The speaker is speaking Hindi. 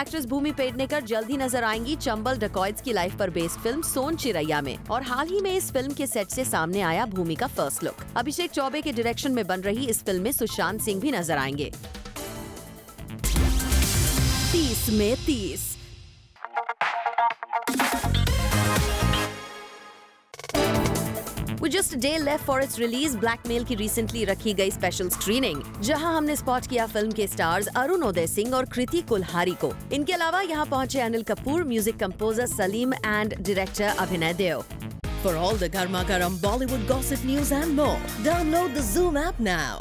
एक्ट्रेस भूमि पेडनेकर जल्द ही नजर आएंगी चंबल डकॉइट्स की लाइफ पर बेस्ड फिल्म सोनचिरैया में और हाल ही में इस फिल्म के सेट से सामने आया भूमि का फर्स्ट लुक। अभिषेक चौबे के डायरेक्शन में बन रही इस फिल्म में सुशांत सिंह भी नजर आएंगे। 30 में 30 With just a day left for its release, Blackmail की recently रखी गई special screening, जहां हमने स्पॉट किया फिल्म के स्टार्स अरुणोदय सिंह और कृति कुल्हारी को। इनके अलावा यहां पहुंचे Anil Kapoor, music composer Salim and director Abhinay Deo. For all the garma garam Bollywood gossip news and more, download the Zoom app now.